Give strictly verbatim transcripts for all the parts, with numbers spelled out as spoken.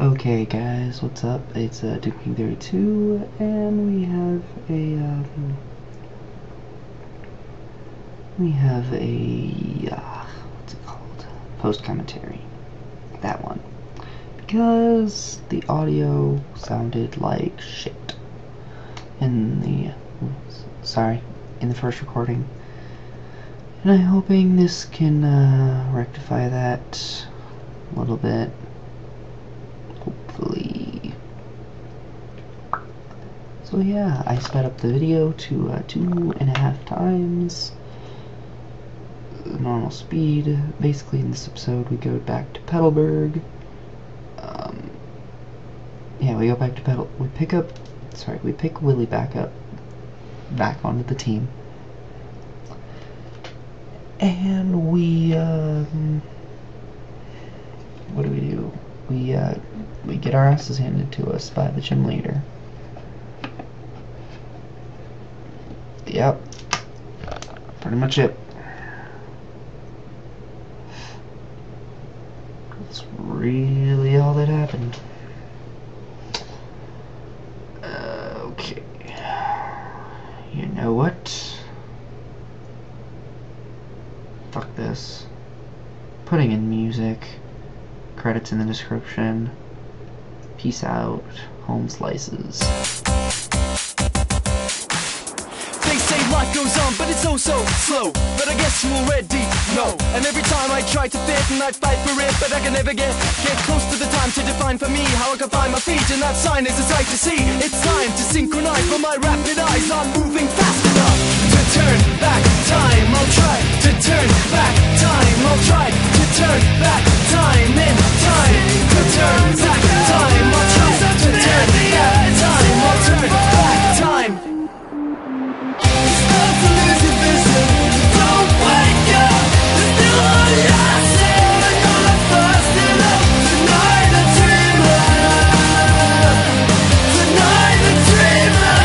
Okay guys, what's up? It's uh, Duke King thirty-two, and we have a um, we have a uh, what's it called? Post commentary. That one, because the audio sounded like shit in the sorry in the first recording, and I'm hoping this can uh, rectify that a little bit. Hopefully. So yeah, I sped up the video to uh, two and a half times the normal speed. Basically, in this episode, we go back to Petalburg. Um, yeah, we go back to Petal. We pick up. Sorry, we pick Willy back up, back onto the team, and we. Um, what do we do? We, uh, we get our asses handed to us by the gym leader. Yep. Pretty much it. That's really all that happened. Uh, okay. You know what? Fuck this. Putting in music. Credits in the description. Peace out. Home slices. They say life goes on, but it's so so slow. But I guess you already know. And every time I try to fit and I fight for it, but I can never get get close to the time to define for me how I can find my feet. And that sign is a sight to see. It's time to synchronize, but my rapid eyes aren't moving fast enough to turn back time. I'll try to turn back time. I'll try to turn back time in time to turn back time. I'll try to turn back time. I'll turn back time. It's not to lose your vision. Don't wake up. There's still a lot left. I'm gonna bust it up tonight. A dreamer. Tonight a dreamer.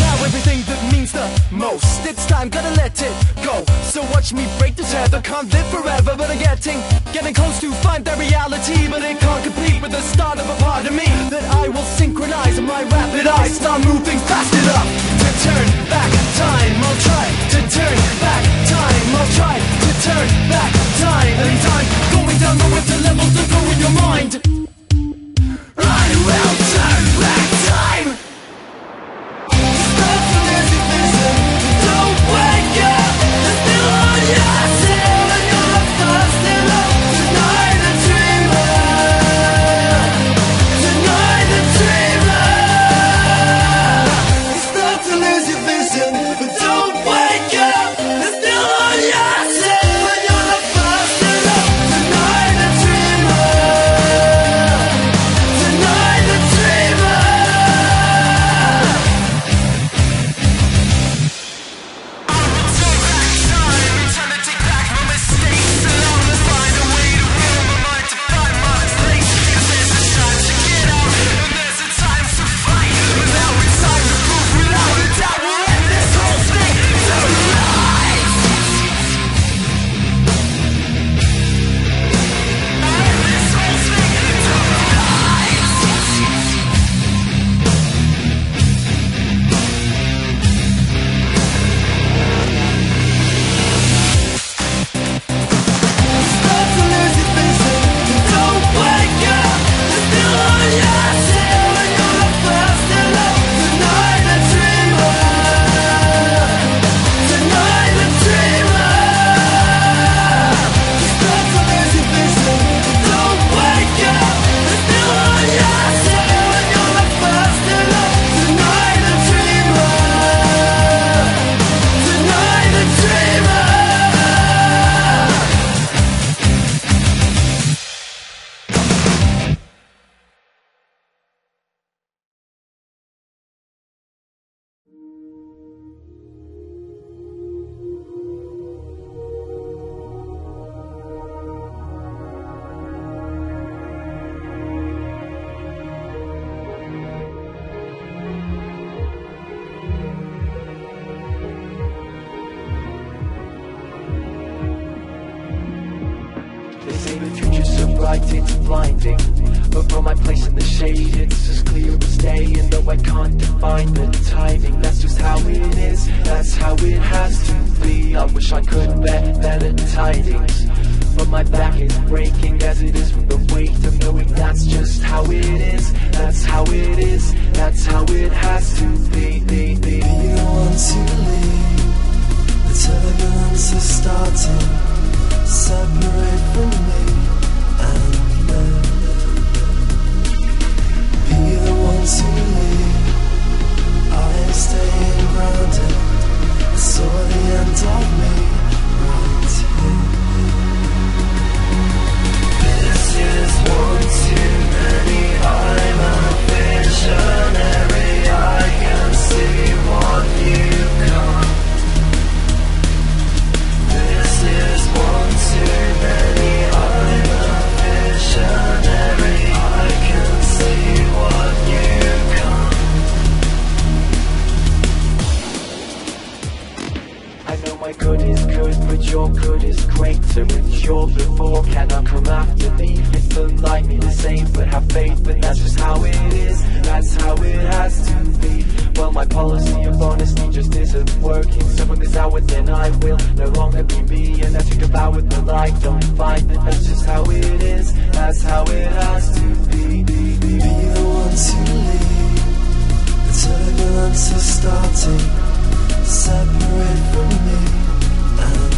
Now everything that means the most. It's time, gotta let it go. So watch me break the tether. Can't live forever, but I'm getting Getting close to find that reality. But it can't compete with the start of a part of me that I will synchronize. My rapid eyes start moving fast enough to turn back time. I'll try to turn back time. I'll try to turn back time. Every time going down low with the levels that go in your mind. I will turn back time. But don't wake up, there's still on your blazing, the future's so bright it's blinding. But from my place in the shade it's as clear as day. And though I can't define the timing, that's just how it is, that's how it has to be. I wish I could bet better tidings, but my back is breaking as it is from the weight of knowing that's just how it is, that's how it is, that's how it has to be. The, the. You don't want to leave, the turbulence is starting, separate from me and them. Be the one to leave, I am staying grounded, I saw the end of me right here. This is one too many, I'm a visionary, I can see what you can't. This is one too many, I'm a visionary, I can see what you can't. I know my good is good, but your good is greater, and your before cannot come after me. Like me the same, but have faith, but that's just how it is, that's how it has to be. Well, my policy of honesty just isn't working, so from this hour then I will no longer be me, and as you devour the light, don't fight, but that's just how it is, that's how it has to be. Be, be. Be the one to leave, the turbulence is starting, separate from me, and